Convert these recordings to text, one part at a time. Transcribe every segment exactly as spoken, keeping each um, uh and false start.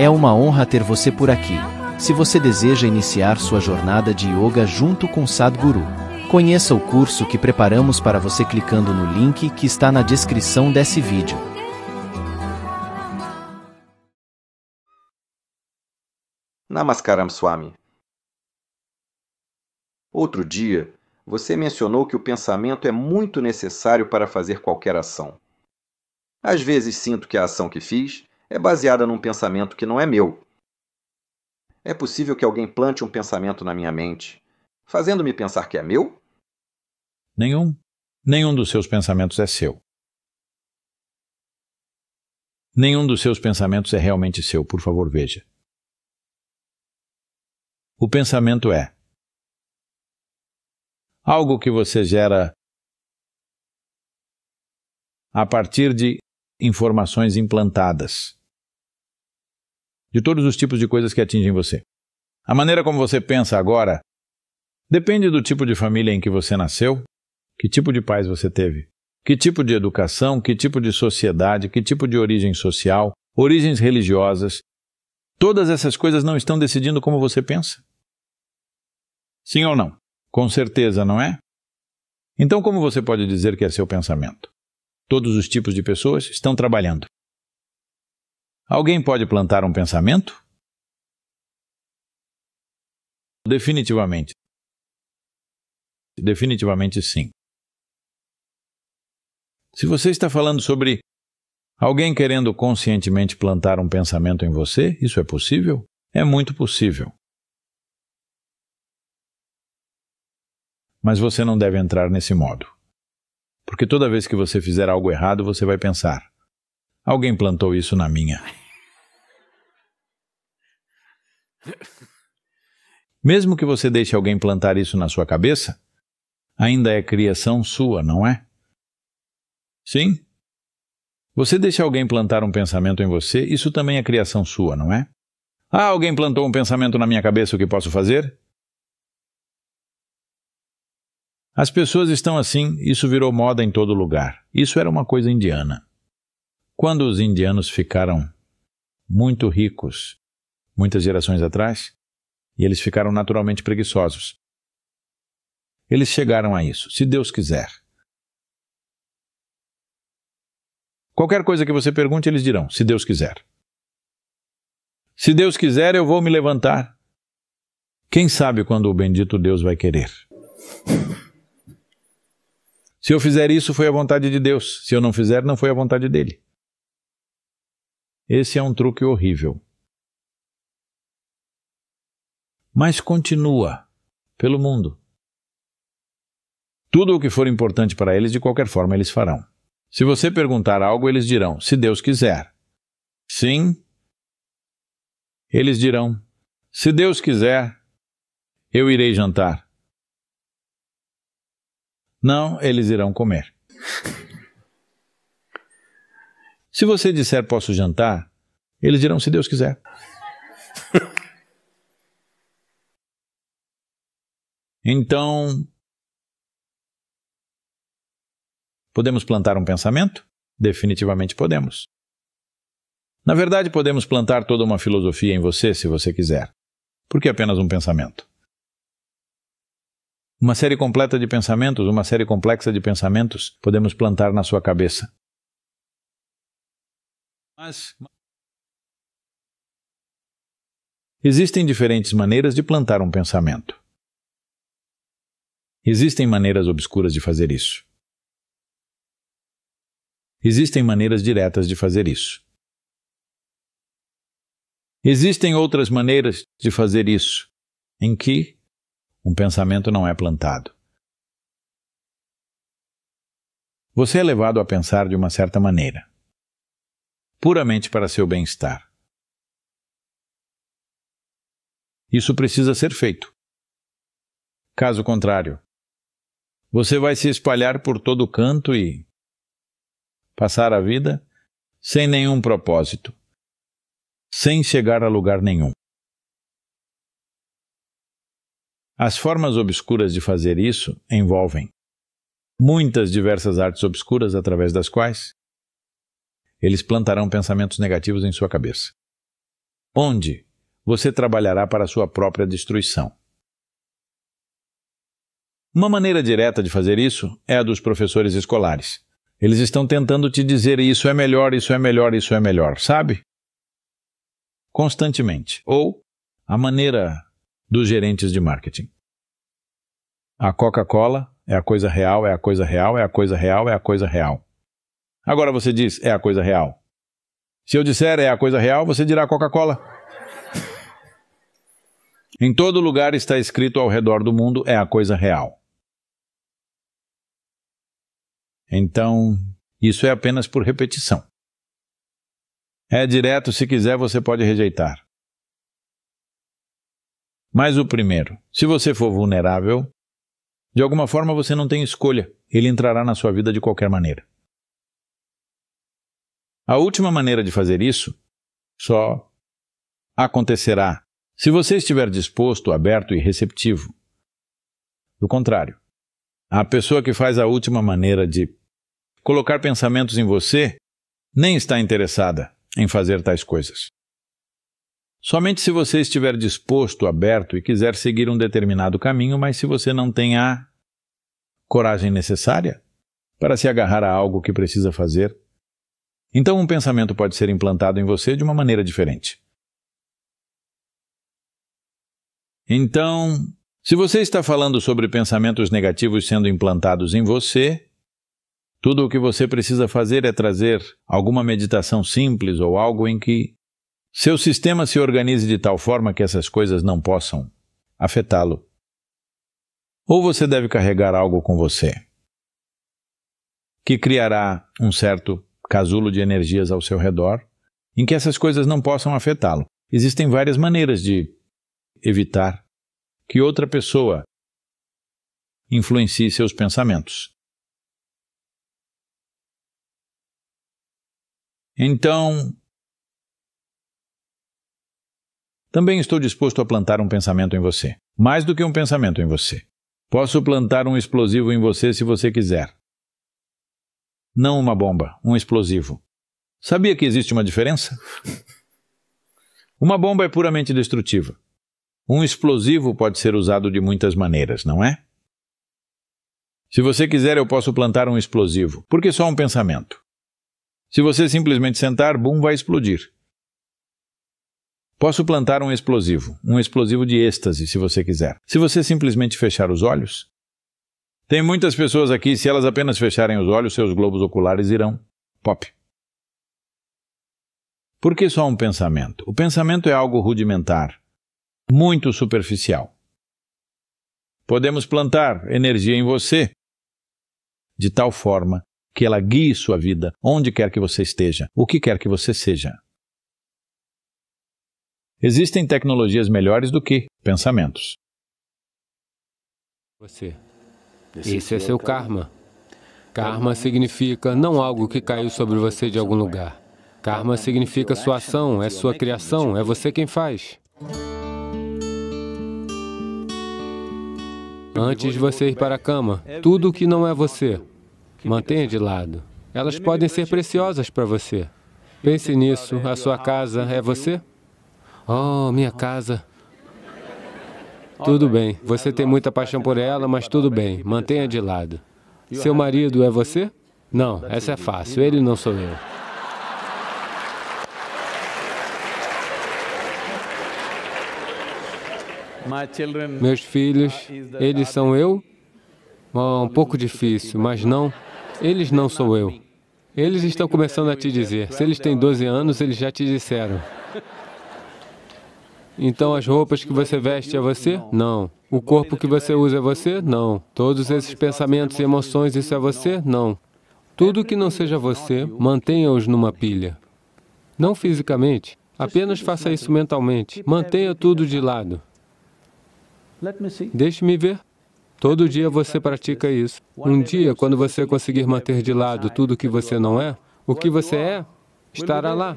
É uma honra ter você por aqui. Se você deseja iniciar sua jornada de yoga junto com Sadhguru, conheça o curso que preparamos para você clicando no link que está na descrição desse vídeo. Namaskaram, Swami. Outro dia, você mencionou que o pensamento é muito necessário para fazer qualquer ação. Às vezes sinto que a ação que fiz é baseada num pensamento que não é meu. É possível que alguém plante um pensamento na minha mente, fazendo-me pensar que é meu? Nenhum. Nenhum dos seus pensamentos é seu. Nenhum dos seus pensamentos é realmente seu. Por favor, veja. O pensamento é algo que você gera a partir de informações implantadas, de todos os tipos de coisas que atingem você. A maneira como você pensa agora depende do tipo de família em que você nasceu, que tipo de pais você teve, que tipo de educação, que tipo de sociedade, que tipo de origem social, origens religiosas. Todas essas coisas não estão decidindo como você pensa? Sim ou não? Com certeza, não é? Então, como você pode dizer que é seu pensamento? Todos os tipos de pessoas estão trabalhando. Alguém pode plantar um pensamento? Definitivamente. Definitivamente sim. Se você está falando sobre alguém querendo conscientemente plantar um pensamento em você, isso é possível? É muito possível. Mas você não deve entrar nesse modo. Porque toda vez que você fizer algo errado, você vai pensar: alguém plantou isso na minha. Mesmo que você deixe alguém plantar isso na sua cabeça, ainda é criação sua, não é? Sim? Você deixa alguém plantar um pensamento em você, isso também é criação sua, não é? Ah, alguém plantou um pensamento na minha cabeça, o que posso fazer? As pessoas estão assim, isso virou moda em todo lugar. Isso era uma coisa indiana. Quando os indianos ficaram muito ricos, muitas gerações atrás, e eles ficaram naturalmente preguiçosos, eles chegaram a isso, se Deus quiser. Qualquer coisa que você pergunte, eles dirão: se Deus quiser. Se Deus quiser, eu vou me levantar. Quem sabe quando o bendito Deus vai querer? Se eu fizer isso, foi a vontade de Deus. Se eu não fizer, não foi a vontade dele. Esse é um truque horrível. Mas continua pelo mundo. Tudo o que for importante para eles, de qualquer forma, eles farão. Se você perguntar algo, eles dirão: se Deus quiser. Sim. Eles dirão: se Deus quiser, eu irei jantar. Não, eles irão comer. Se você disser: posso jantar, eles dirão: se Deus quiser. Então, podemos plantar um pensamento? Definitivamente podemos. Na verdade, podemos plantar toda uma filosofia em você, se você quiser. Por que apenas um pensamento? Uma série completa de pensamentos, uma série complexa de pensamentos, podemos plantar na sua cabeça. Mas existem diferentes maneiras de plantar um pensamento. Existem maneiras obscuras de fazer isso. Existem maneiras diretas de fazer isso. Existem outras maneiras de fazer isso, em que um pensamento não é plantado. Você é levado a pensar de uma certa maneira, puramente para seu bem-estar. Isso precisa ser feito. Caso contrário, você vai se espalhar por todo canto e passar a vida sem nenhum propósito, sem chegar a lugar nenhum. As formas obscuras de fazer isso envolvem muitas diversas artes obscuras através das quais eles plantarão pensamentos negativos em sua cabeça. onde você trabalhará para a sua própria destruição. Uma maneira direta de fazer isso é a dos professores escolares. Eles estão tentando te dizer isso é melhor, isso é melhor, isso é melhor, sabe? Constantemente. Ou a maneira dos gerentes de marketing. A Coca-Cola é a coisa real, é a coisa real, é a coisa real, é a coisa real. Agora você diz, é a coisa real. Se eu disser é a coisa real, você dirá Coca-Cola. Em todo lugar está escrito ao redor do mundo, é a coisa real. Então, isso é apenas por repetição. É direto, se quiser, você pode rejeitar. Mas o primeiro, se você for vulnerável, de alguma forma você não tem escolha, ele entrará na sua vida de qualquer maneira. A última maneira de fazer isso só acontecerá se você estiver disposto, aberto e receptivo. Do contrário, a pessoa que faz a última maneira de colocar pensamentos em você nem está interessada em fazer tais coisas. Somente se você estiver disposto, aberto e quiser seguir um determinado caminho, mas se você não tem a coragem necessária para se agarrar a algo que precisa fazer, então um pensamento pode ser implantado em você de uma maneira diferente. Então, se você está falando sobre pensamentos negativos sendo implantados em você, tudo o que você precisa fazer é trazer alguma meditação simples ou algo em que seu sistema se organize de tal forma que essas coisas não possam afetá-lo. Ou você deve carregar algo com você que criará um certo casulo de energias ao seu redor, em que essas coisas não possam afetá-lo. Existem várias maneiras de evitar que outra pessoa influencie seus pensamentos. Então, também estou disposto a plantar um pensamento em você. Mais do que um pensamento em você. Posso plantar um explosivo em você se você quiser. Não uma bomba, um explosivo. Sabia que existe uma diferença? Uma bomba é puramente destrutiva. Um explosivo pode ser usado de muitas maneiras, não é? Se você quiser, eu posso plantar um explosivo, porque só um pensamento. Se você simplesmente sentar, bum, vai explodir. Posso plantar um explosivo, um explosivo de êxtase, se você quiser. Se você simplesmente fechar os olhos... Tem muitas pessoas aqui, se elas apenas fecharem os olhos, seus globos oculares irão pop. Por que só um pensamento? O pensamento é algo rudimentar, muito superficial. Podemos plantar energia em você de tal forma que ela guie sua vida, onde quer que você esteja, o que quer que você seja. Existem tecnologias melhores do que pensamentos. Você... Esse é seu karma. Karma significa não algo que caiu sobre você de algum lugar. Karma significa sua ação, é sua criação, é você quem faz. Antes de você ir para a cama, tudo o que não é você, mantenha de lado. Elas podem ser preciosas para você. Pense nisso, a sua casa é você? Oh, minha casa... Tudo bem, você tem muita paixão por ela, mas tudo bem, mantenha de lado. Seu marido é você? Não, essa é fácil, ele não sou eu. Meus filhos, eles são eu? Oh, um pouco difícil, mas não, eles não sou eu. Eles estão começando a te dizer, se eles têm doze anos, eles já te disseram. Então, as roupas que você veste é você? Não. O corpo que você usa é você? Não. Todos esses pensamentos e emoções, isso é você? Não. Tudo que não seja você, mantenha-os numa pilha. Não fisicamente. Apenas faça isso mentalmente. Mantenha tudo de lado. Deixe-me ver. Todo dia você pratica isso. Um dia, quando você conseguir manter de lado tudo o que você não é, o que você é, estará lá.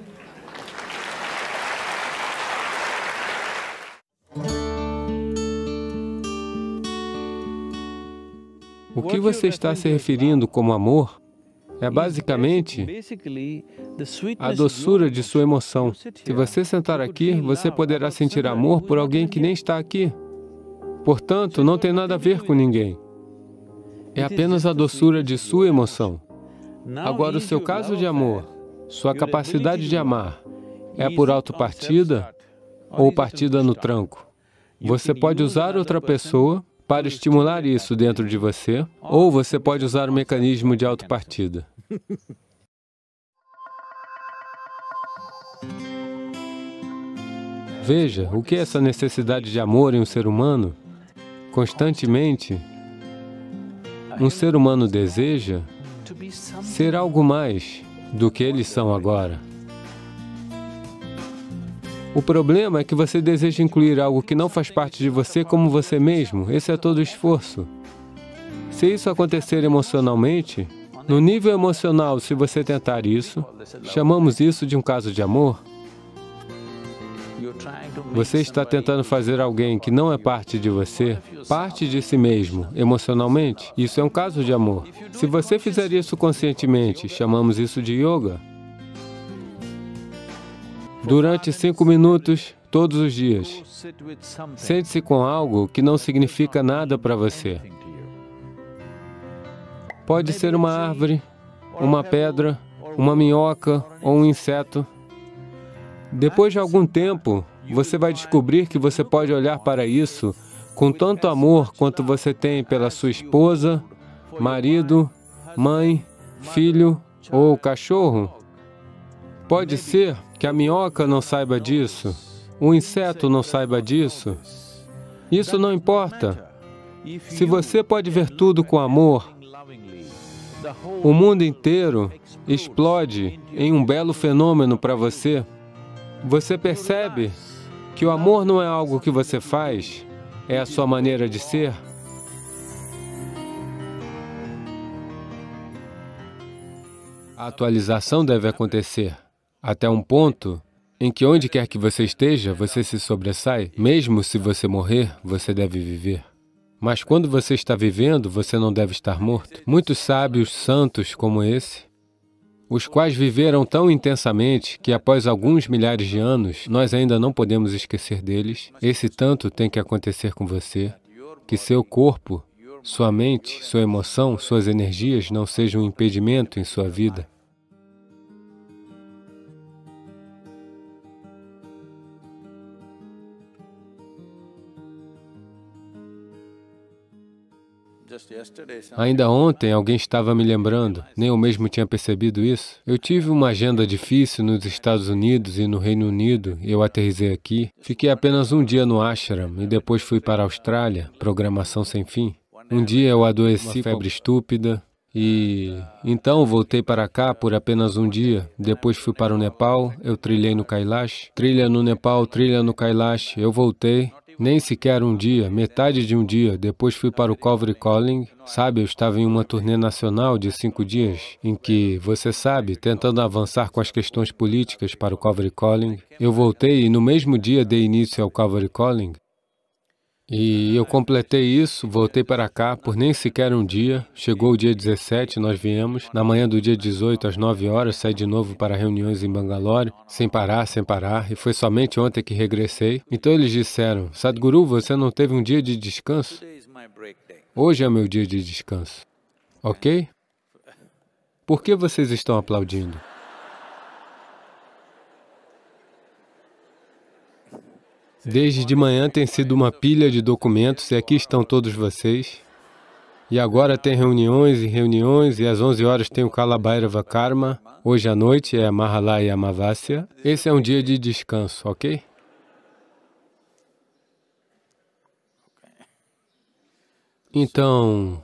O que você está se referindo como amor é basicamente a doçura de sua emoção. Se você sentar aqui, você poderá sentir amor por alguém que nem está aqui. Portanto, não tem nada a ver com ninguém. É apenas a doçura de sua emoção. Agora, o seu caso de amor, sua capacidade de amar, é por autopartida ou partida no tranco. Você pode usar outra pessoa para estimular isso dentro de você, ou você pode usar o mecanismo de autopartida. Veja, o que é essa necessidade de amor em um ser humano? Constantemente, um ser humano deseja ser algo mais do que eles são agora. O problema é que você deseja incluir algo que não faz parte de você como você mesmo. Esse é todo o esforço. Se isso acontecer emocionalmente, no nível emocional, se você tentar isso, chamamos isso de um caso de amor. Você está tentando fazer alguém que não é parte de você, parte de si mesmo, emocionalmente. Isso é um caso de amor. Se você fizer isso conscientemente, chamamos isso de yoga. Durante cinco minutos, todos os dias, sente-se com algo que não significa nada para você. Pode ser uma árvore, uma pedra, uma minhoca ou um inseto. Depois de algum tempo, você vai descobrir que você pode olhar para isso com tanto amor quanto você tem pela sua esposa, marido, mãe, filho ou cachorro. Pode ser que a minhoca não saiba disso, o inseto não saiba disso. Isso não importa. Se você pode ver tudo com amor, o mundo inteiro explode em um belo fenômeno para você. Você percebe que o amor não é algo que você faz, é a sua maneira de ser. A atualização deve acontecer até um ponto em que, onde quer que você esteja, você se sobressai. Mesmo se você morrer, você deve viver. Mas quando você está vivendo, você não deve estar morto. Muitos sábios santos como esse, os quais viveram tão intensamente que, após alguns milhares de anos, nós ainda não podemos esquecer deles. Esse tanto tem que acontecer com você, que seu corpo, sua mente, sua emoção, suas energias não sejam um impedimento em sua vida. Ainda ontem, alguém estava me lembrando, nem eu mesmo tinha percebido isso. Eu tive uma agenda difícil nos Estados Unidos e no Reino Unido, eu aterrisei aqui. Fiquei apenas um dia no Ashram e depois fui para a Austrália, programação sem fim. Um dia eu adoeci, uma febre estúpida, e então voltei para cá por apenas um dia. Depois fui para o Nepal, eu trilhei no Kailash. Trilha no Nepal, trilha no Kailash, eu voltei. Nem sequer um dia, metade de um dia, depois fui para o Coverly Calling. Sabe, eu estava em uma turnê nacional de cinco dias, em que, você sabe, tentando avançar com as questões políticas para o Coverly Calling. Eu voltei e no mesmo dia dei início ao Coverly Calling. E eu completei isso, voltei para cá por nem sequer um dia. Chegou o dia dezessete, nós viemos. Na manhã do dia dezoito, às nove horas, saí de novo para reuniões em Bangalore, sem parar, sem parar, e foi somente ontem que regressei. Então eles disseram, Sadhguru, você não teve um dia de descanso? Hoje é meu dia de descanso, ok? Por que vocês estão aplaudindo? Desde de manhã tem sido uma pilha de documentos e aqui estão todos vocês. E agora tem reuniões e reuniões e às onze horas tem o Kalabairava Karma. Hoje à noite é a Mahalaya Amavasya. Esse é um dia de descanso, ok? Então,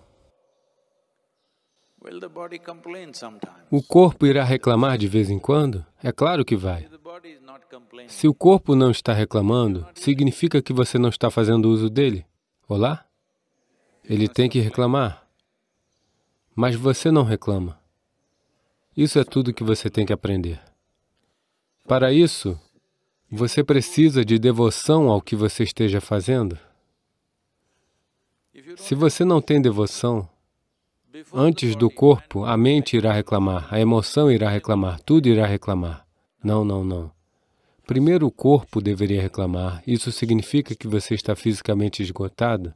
o corpo irá reclamar de vez em quando? É claro que vai. Se o corpo não está reclamando, significa que você não está fazendo uso dele. Olá? Ele tem que reclamar. Mas você não reclama. Isso é tudo que você tem que aprender. Para isso, você precisa de devoção ao que você esteja fazendo. Se você não tem devoção, Antes do corpo, a mente irá reclamar, a emoção irá reclamar, tudo irá reclamar. Não, não, não. Primeiro o corpo deveria reclamar. Isso significa que você está fisicamente esgotado.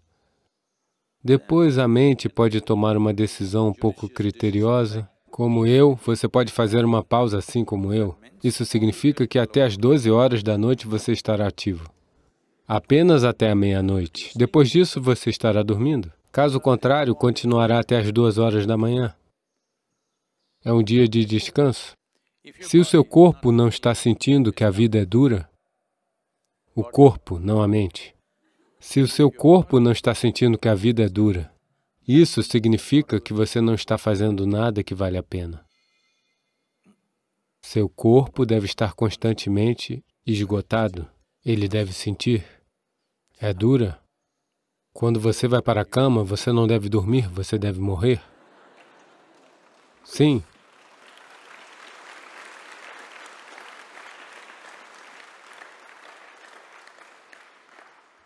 Depois a mente pode tomar uma decisão um pouco criteriosa. Como eu, você pode fazer uma pausa assim como eu. Isso significa que até às doze horas da noite você estará ativo. Apenas até a meia-noite. Depois disso, você estará dormindo. Caso contrário, continuará até às duas horas da manhã. É um dia de descanso. Se o seu corpo não está sentindo que a vida é dura, o corpo, não a mente. Se o seu corpo não está sentindo que a vida é dura, isso significa que você não está fazendo nada que vale a pena. Seu corpo deve estar constantemente esgotado. Ele deve sentir. É dura. Quando você vai para a cama, você não deve dormir, você deve morrer. Sim.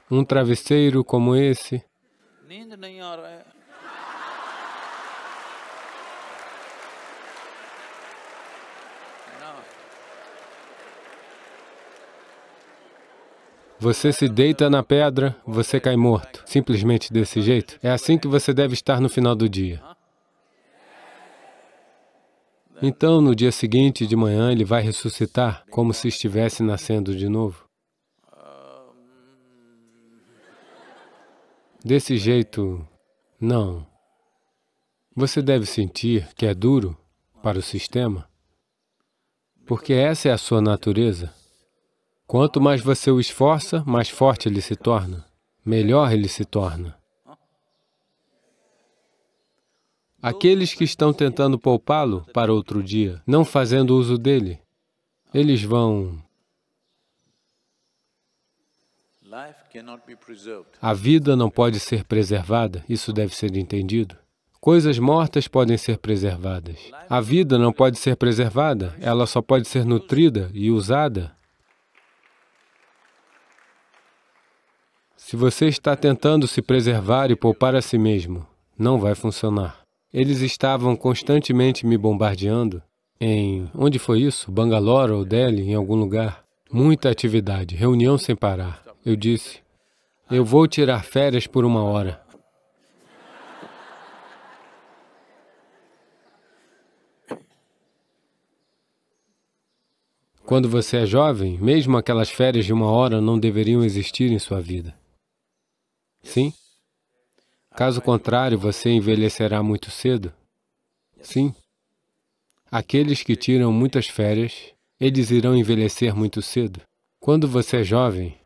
Um travesseiro como esse. Você se deita na pedra, você cai morto. Simplesmente desse jeito. É assim que você deve estar no final do dia. Então, no dia seguinte de manhã, ele vai ressuscitar, como se estivesse nascendo de novo. Desse jeito, não. Você deve sentir que é duro para o sistema, porque essa é a sua natureza. Quanto mais você o esforça, mais forte ele se torna, melhor ele se torna. Aqueles que estão tentando poupá-lo para outro dia, não fazendo uso dele, eles vão... A vida não pode ser preservada, isso deve ser entendido. Coisas mortas podem ser preservadas. A vida não pode ser preservada, ela só pode ser nutrida e usada. Se você está tentando se preservar e poupar a si mesmo, não vai funcionar. Eles estavam constantemente me bombardeando em... Onde foi isso? Bangalore ou Delhi, em algum lugar. Muita atividade, reunião sem parar. Eu disse, eu vou tirar férias por uma hora. Quando você é jovem, mesmo aquelas férias de uma hora não deveriam existir em sua vida. Sim? Caso contrário, você envelhecerá muito cedo. Sim. Aqueles que tiram muitas férias, eles irão envelhecer muito cedo. Quando você é jovem,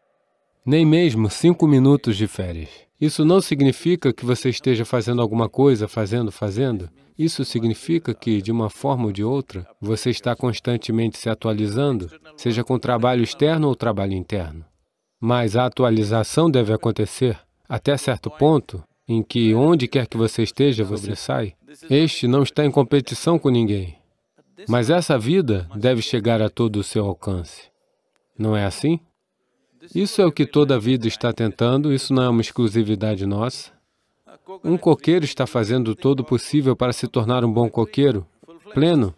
nem mesmo cinco minutos de férias. Isso não significa que você esteja fazendo alguma coisa, fazendo, fazendo. Isso significa que, de uma forma ou de outra, você está constantemente se atualizando, seja com trabalho externo ou trabalho interno. Mas a atualização deve acontecer até certo ponto em que, onde quer que você esteja, você sai. Este não está em competição com ninguém. Mas essa vida deve chegar a todo o seu alcance. Não é assim? Isso é o que toda a vida está tentando, isso não é uma exclusividade nossa. Um coqueiro está fazendo todo o possível para se tornar um bom coqueiro, pleno.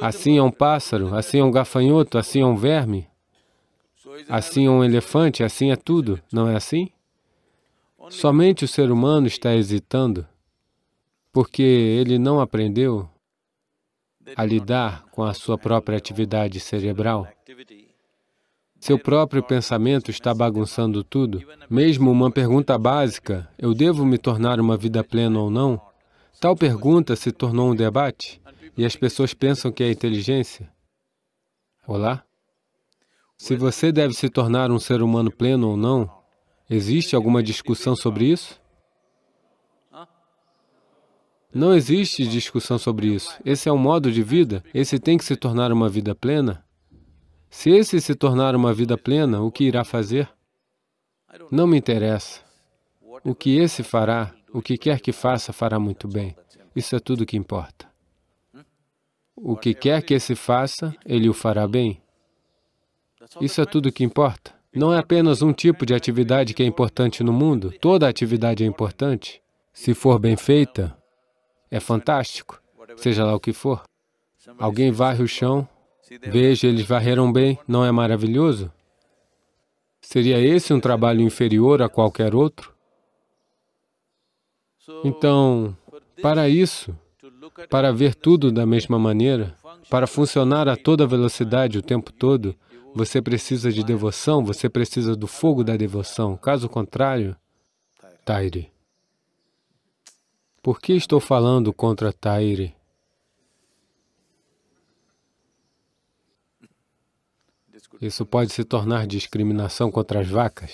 Assim é um pássaro, assim é um gafanhoto, assim é um verme, assim é um elefante, assim é tudo, não é assim? Somente o ser humano está hesitando, porque ele não aprendeu a lidar com a sua própria atividade cerebral. Seu próprio pensamento está bagunçando tudo. Mesmo uma pergunta básica, eu devo me tornar uma vida plena ou não? Tal pergunta se tornou um debate e as pessoas pensam que é inteligência. Olá? Se você deve se tornar um ser humano pleno ou não, existe alguma discussão sobre isso? Não existe discussão sobre isso. Esse é um modo de vida, esse tem que se tornar uma vida plena. Se esse se tornar uma vida plena, o que irá fazer? Não me interessa. O que esse fará, o que quer que faça, fará muito bem. Isso é tudo que importa. O que quer que esse faça, ele o fará bem. Isso é tudo que importa. Não é apenas um tipo de atividade que é importante no mundo. Toda atividade é importante. Se for bem feita, é fantástico, seja lá o que for. Alguém varre o chão, veja, eles varreram bem, não é maravilhoso? Seria esse um trabalho inferior a qualquer outro? Então, para isso, para ver tudo da mesma maneira, para funcionar a toda velocidade o tempo todo, você precisa de devoção, você precisa do fogo da devoção. Caso contrário, Taire. Por que estou falando contra Taire? Isso pode se tornar discriminação contra as vacas.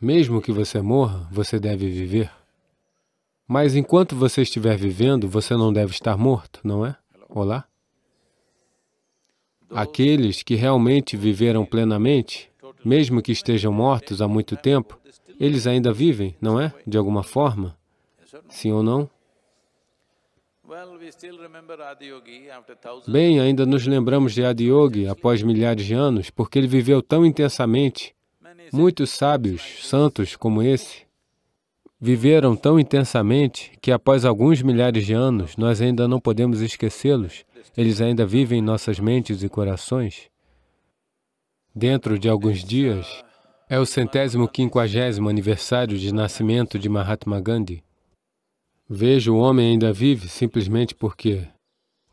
Mesmo que você morra, você deve viver. Mas enquanto você estiver vivendo, você não deve estar morto, não é? Olá? Aqueles que realmente viveram plenamente, mesmo que estejam mortos há muito tempo, eles ainda vivem, não é? De alguma forma? Sim ou não? Bem, ainda nos lembramos de Adiyogi após milhares de anos, porque ele viveu tão intensamente. Muitos sábios, santos como esse, viveram tão intensamente que após alguns milhares de anos, nós ainda não podemos esquecê-los. Eles ainda vivem em nossas mentes e corações. Dentro de alguns dias, é o centésimo quinquagésimo aniversário de nascimento de Mahatma Gandhi. Veja, o homem ainda vive simplesmente porque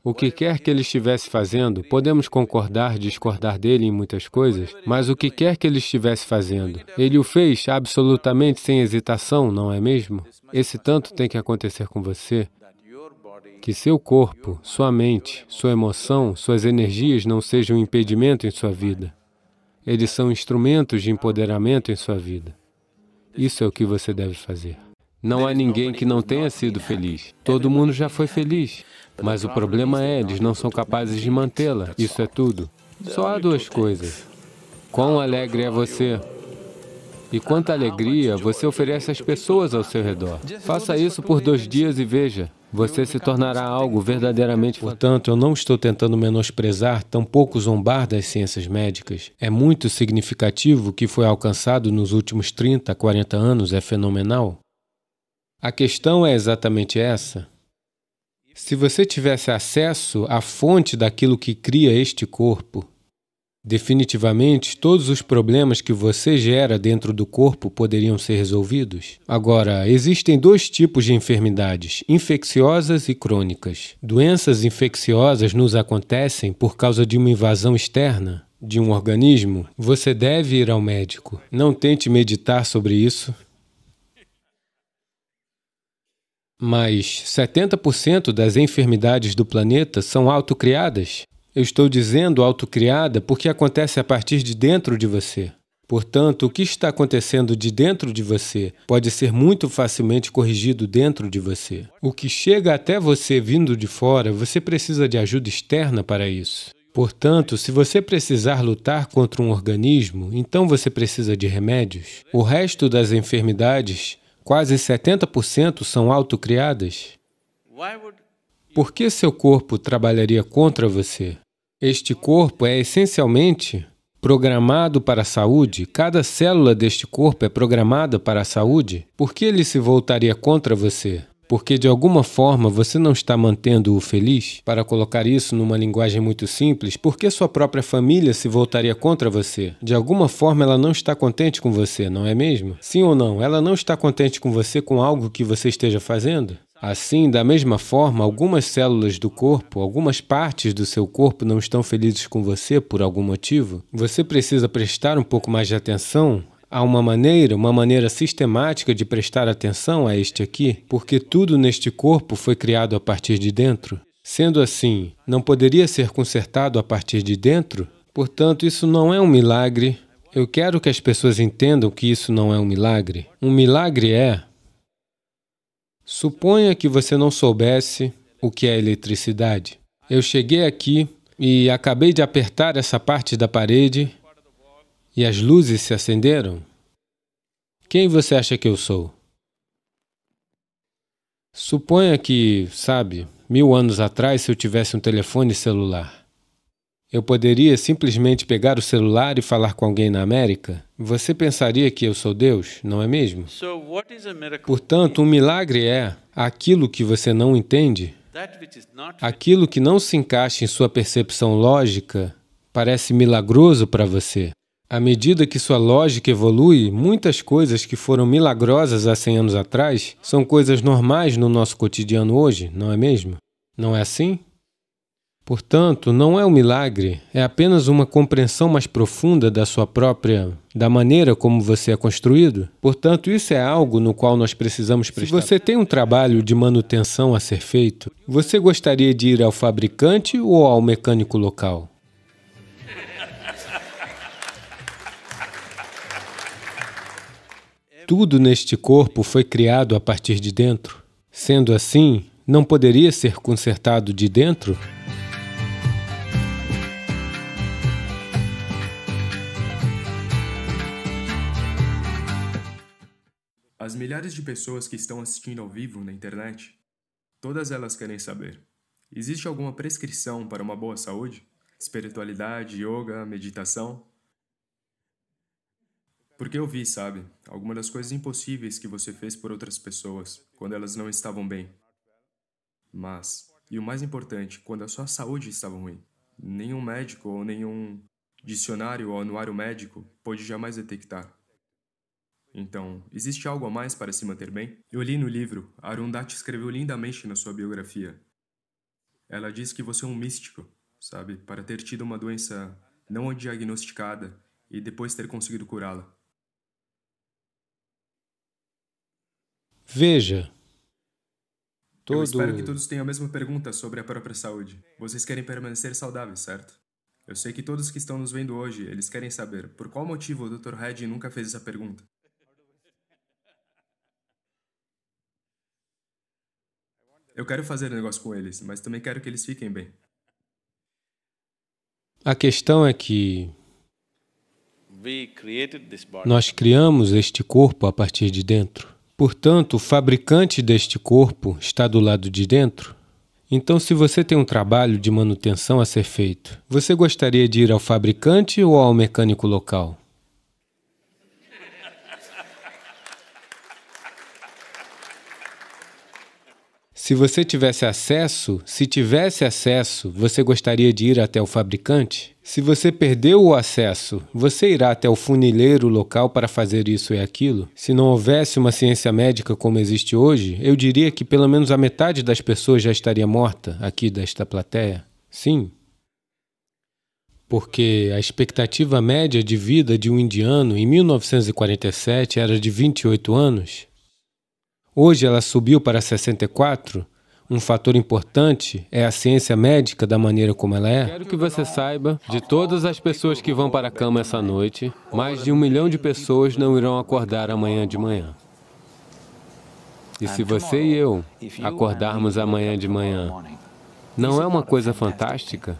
o que quer que ele estivesse fazendo, podemos concordar, discordar dele em muitas coisas, mas o que quer que ele estivesse fazendo, ele o fez absolutamente sem hesitação, não é mesmo? Esse tanto tem que acontecer com você, que seu corpo, sua mente, sua emoção, suas energias não sejam um impedimento em sua vida. Eles são instrumentos de empoderamento em sua vida. Isso é o que você deve fazer. Não há ninguém que não tenha sido feliz. Todo mundo já foi feliz. Mas o problema é, eles não são capazes de mantê-la. Isso é tudo. Só há duas coisas. Quão alegre é você? E quanta alegria você oferece às pessoas ao seu redor. Faça isso por dois dias e veja. Você se tornará algo verdadeiramente... Portanto, eu não estou tentando menosprezar, tampouco zombar das ciências médicas. É muito significativo o que foi alcançado nos últimos trinta, quarenta anos. É fenomenal. A questão é exatamente essa. Se você tivesse acesso à fonte daquilo que cria este corpo, definitivamente todos os problemas que você gera dentro do corpo poderiam ser resolvidos. Agora, existem dois tipos de enfermidades, infecciosas e crônicas. Doenças infecciosas nos acontecem por causa de uma invasão externa de um organismo. Você deve ir ao médico. Não tente meditar sobre isso. Mas setenta por cento das enfermidades do planeta são autocriadas. Eu estou dizendo autocriada porque acontece a partir de dentro de você. Portanto, o que está acontecendo de dentro de você pode ser muito facilmente corrigido dentro de você. O que chega até você vindo de fora, você precisa de ajuda externa para isso. Portanto, se você precisar lutar contra um organismo, então você precisa de remédios. O resto das enfermidades, quase setenta por cento são autocriadas. Por que seu corpo trabalharia contra você? Este corpo é essencialmente programado para a saúde. Cada célula deste corpo é programada para a saúde. Por que ele se voltaria contra você? Porque, de alguma forma, você não está mantendo-o feliz? Para colocar isso numa linguagem muito simples, por que sua própria família se voltaria contra você? De alguma forma, ela não está contente com você, não é mesmo? Sim ou não? Ela não está contente com você com algo que você esteja fazendo? Assim, da mesma forma, algumas células do corpo, algumas partes do seu corpo não estão felizes com você por algum motivo. Você precisa prestar um pouco mais de atenção. Há uma maneira, uma maneira sistemática de prestar atenção a este aqui, porque tudo neste corpo foi criado a partir de dentro. Sendo assim, não poderia ser consertado a partir de dentro? Portanto, isso não é um milagre. Eu quero que as pessoas entendam que isso não é um milagre. Um milagre é... Suponha que você não soubesse o que é eletricidade. Eu cheguei aqui e acabei de apertar essa parte da parede e as luzes se acenderam. Quem você acha que eu sou? Suponha que, sabe, mil anos atrás, se eu tivesse um telefone celular, Eu poderia simplesmente pegar o celular e falar com alguém na América? Você pensaria que eu sou Deus, não é mesmo? Portanto, um milagre é aquilo que você não entende, aquilo que não se encaixa em sua percepção lógica, parece milagroso para você. À medida que sua lógica evolui, muitas coisas que foram milagrosas há cem anos atrás são coisas normais no nosso cotidiano hoje, não é mesmo? Não é assim? Portanto, não é um milagre, é apenas uma compreensão mais profunda da sua própria, da maneira como você é construído. Portanto, isso é algo no qual nós precisamos prestar. Se você tem um trabalho de manutenção a ser feito, você gostaria de ir ao fabricante ou ao mecânico local? Tudo neste corpo foi criado a partir de dentro. Sendo assim, não poderia ser consertado de dentro? As milhares de pessoas que estão assistindo ao vivo na internet, todas elas querem saber: existe alguma prescrição para uma boa saúde? Espiritualidade, yoga, meditação? Porque eu vi, sabe, algumas das coisas impossíveis que você fez por outras pessoas, quando elas não estavam bem. Mas, e o mais importante, quando a sua saúde estava ruim, nenhum médico ou nenhum dicionário ou anuário médico pôde jamais detectar. Então, existe algo a mais para se manter bem? Eu li no livro, Arundhati escreveu lindamente na sua biografia. Ela diz que você é um místico, sabe? Para ter tido uma doença não diagnosticada e depois ter conseguido curá-la. Veja. Todo... Eu espero que todos tenham a mesma pergunta sobre a própria saúde. Vocês querem permanecer saudáveis, certo? Eu sei que todos que estão nos vendo hoje, eles querem saber por qual motivo o doutor Reddy nunca fez essa pergunta. Eu quero fazer negócio com eles, mas também quero que eles fiquem bem. A questão é que nós criamos este corpo a partir de dentro. Portanto, o fabricante deste corpo está do lado de dentro. Então, se você tem um trabalho de manutenção a ser feito, você gostaria de ir ao fabricante ou ao mecânico local? Se você tivesse acesso, se tivesse acesso, você gostaria de ir até o fabricante? Se você perdeu o acesso, você irá até o funileiro local para fazer isso e aquilo? Se não houvesse uma ciência médica como existe hoje, eu diria que pelo menos a metade das pessoas já estaria morta aqui desta plateia. Sim. Porque a expectativa média de vida de um indiano em mil novecentos e quarenta e sete era de vinte e oito anos. Hoje ela subiu para sessenta e quatro. Um fator importante é a ciência médica da maneira como ela é. Quero que você saiba, de todas as pessoas que vão para a cama essa noite, mais de um milhão de pessoas não irão acordar amanhã de manhã. E se você e eu acordarmos amanhã de manhã, não é uma coisa fantástica?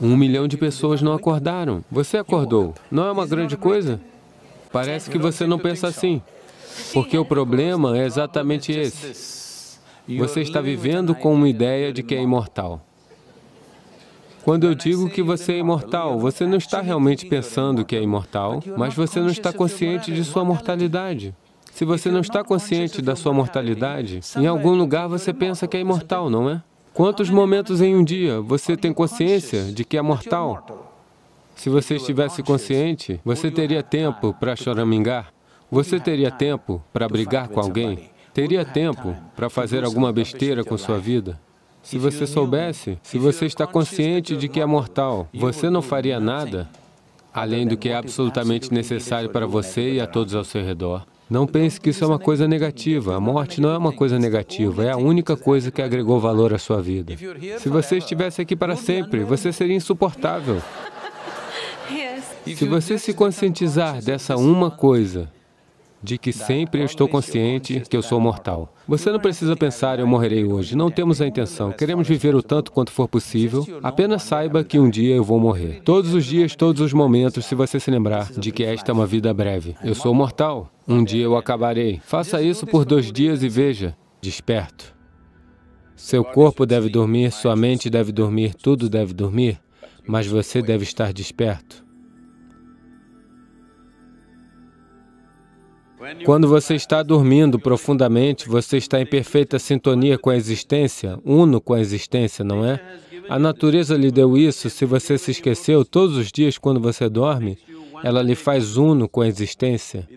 Um milhão de pessoas não acordaram. Você acordou. Não é uma grande coisa? Parece que você não pensa assim. Porque o problema é exatamente esse. Você está vivendo com uma ideia de que é imortal. Quando eu digo que você é imortal, você não está realmente pensando que é imortal, mas você não está consciente de sua mortalidade. Se você não está consciente da sua mortalidade, em algum lugar você pensa que é imortal, não é? Quantos momentos em um dia você tem consciência de que é mortal? Se você estivesse consciente, você teria tempo para choramingar. Você teria tempo para brigar com alguém? Teria tempo para fazer alguma besteira com sua vida? Se você soubesse, se você está consciente de que é mortal, você não faria nada além do que é absolutamente necessário para você e a todos ao seu redor. Não pense que isso é uma coisa negativa. A morte não é uma coisa negativa, é a única coisa que agregou valor à sua vida. Se você estivesse aqui para sempre, você seria insuportável. Se você se conscientizar dessa uma coisa, de que sempre eu estou consciente que eu sou mortal. Você não precisa pensar, eu morrerei hoje. Não temos a intenção. Queremos viver o tanto quanto for possível. Apenas saiba que um dia eu vou morrer. Todos os dias, todos os momentos, se você se lembrar de que esta é uma vida breve. Eu sou mortal. Um dia eu acabarei. Faça isso por dois dias e veja. Desperto. Seu corpo deve dormir, sua mente deve dormir, tudo deve dormir. mas você deve estar desperto. Quando você está dormindo profundamente, você está em perfeita sintonia com a existência, uno com a existência, não é? A natureza lhe deu isso. Se você se esqueceu, todos os dias quando você dorme, ela lhe faz uno com a existência.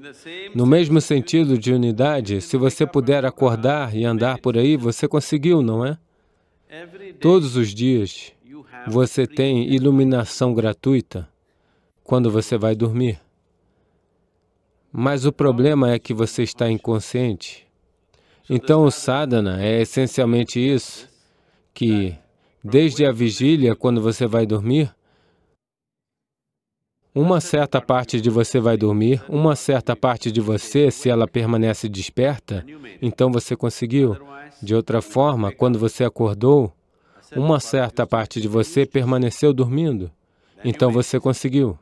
No mesmo sentido de unidade, se você puder acordar e andar por aí, você conseguiu, não é? Todos os dias, você tem iluminação gratuita quando você vai dormir. Mas o problema é que você está inconsciente. Então, o sadhana é essencialmente isso, que desde a vigília, quando você vai dormir, uma certa parte de você vai dormir, uma certa parte de você, se ela permanece desperta, então você conseguiu. De outra forma, quando você acordou, uma certa parte de você permaneceu dormindo, então você conseguiu.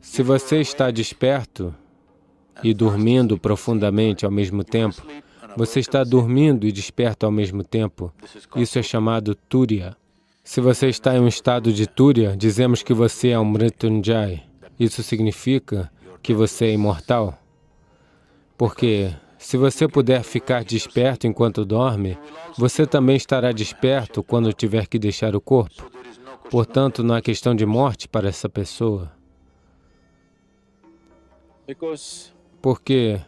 Se você está desperto e dormindo profundamente ao mesmo tempo, você está dormindo e desperto ao mesmo tempo. Isso é chamado turiya. Se você está em um estado de turiya, dizemos que você é um mritunjai. Isso significa que você é imortal. Porque se você puder ficar desperto enquanto dorme, você também estará desperto quando tiver que deixar o corpo. Portanto, não há questão de morte para essa pessoa. Porque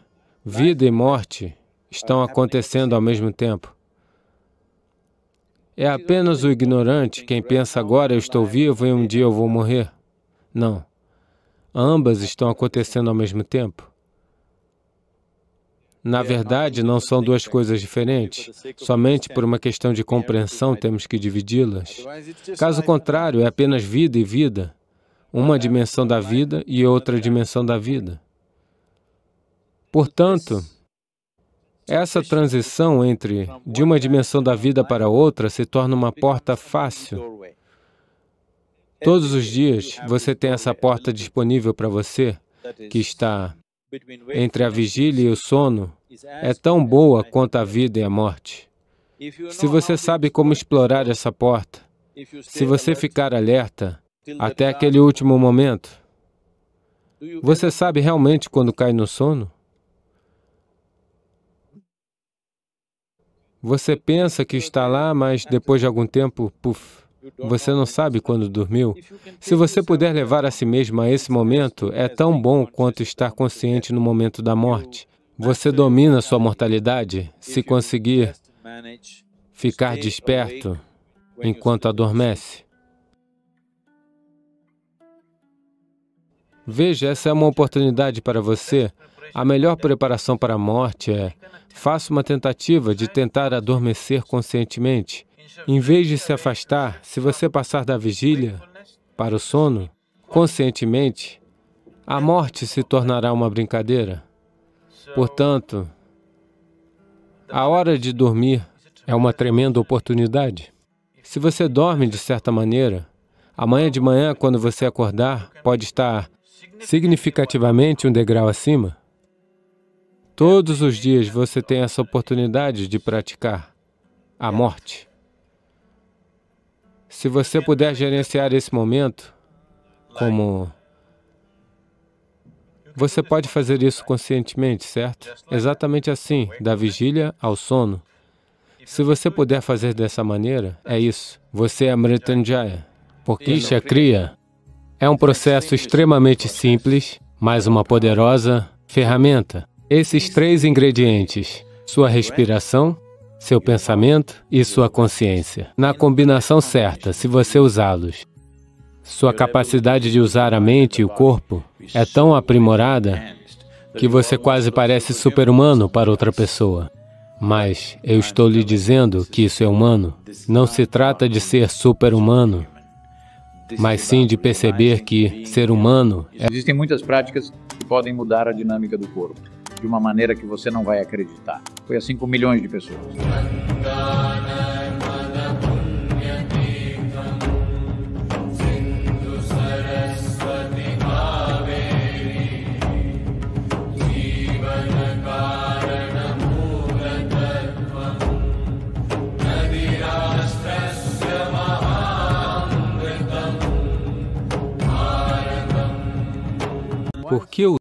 vida e morte estão acontecendo ao mesmo tempo. É apenas o ignorante quem pensa agora eu estou vivo e um dia eu vou morrer. Não. Ambas estão acontecendo ao mesmo tempo. Na verdade, não são duas coisas diferentes. Somente por uma questão de compreensão temos que dividi-las. Caso contrário, é apenas vida e vida. Uma dimensão da vida e outra dimensão da vida. Portanto, essa transição entre de uma dimensão da vida para outra se torna uma porta fácil. Todos os dias você tem essa porta disponível para você, que está entre a vigília e o sono, é tão boa quanto a vida e a morte. Se você sabe como explorar essa porta, se você ficar alerta, até aquele último momento. Você sabe realmente quando cai no sono? Você pensa que está lá, mas depois de algum tempo, puf, você não sabe quando dormiu. Se você puder levar a si mesmo a esse momento, é tão bom quanto estar consciente no momento da morte. Você domina sua mortalidade se conseguir ficar desperto enquanto adormece. Veja, essa é uma oportunidade para você. A melhor preparação para a morte é, faça uma tentativa de tentar adormecer conscientemente. Em vez de se afastar, se você passar da vigília para o sono, conscientemente, a morte se tornará uma brincadeira. Portanto, a hora de dormir é uma tremenda oportunidade. Se você dorme de certa maneira, amanhã de manhã, quando você acordar, pode estar significativamente um degrau acima. Todos os dias você tem essa oportunidade de praticar a morte. Se você puder gerenciar esse momento, como... Você pode fazer isso conscientemente, certo? Exatamente assim, da vigília ao sono. Se você puder fazer dessa maneira, é isso. Você é Amritanjaya, porque Isha Kriya é um processo extremamente simples, mas uma poderosa ferramenta. Esses três ingredientes, sua respiração, seu pensamento e sua consciência. Na combinação certa, se você usá-los, sua capacidade de usar a mente e o corpo é tão aprimorada que você quase parece super-humano para outra pessoa. Mas eu estou lhe dizendo que isso é humano. Não se trata de ser super-humano, mas sim de perceber que ser humano é... Existem muitas práticas que podem mudar a dinâmica do corpo, de uma maneira que você não vai acreditar. Foi assim com milhões de pessoas. Por que o